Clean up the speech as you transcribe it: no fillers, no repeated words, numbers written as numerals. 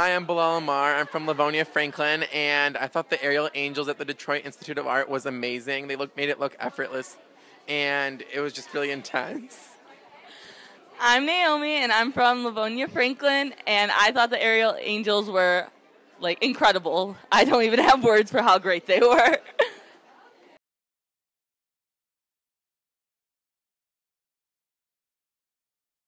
Hi, I'm Bellal Ammar. I'm from Livonia, Franklin, and I thought the Aerial Angels at the Detroit Institute of Art was amazing. They made it look effortless, and it was just really intense. I'm Naomi, and I'm from Livonia, Franklin, and I thought the Aerial Angels were, incredible. I don't even have words for how great they were.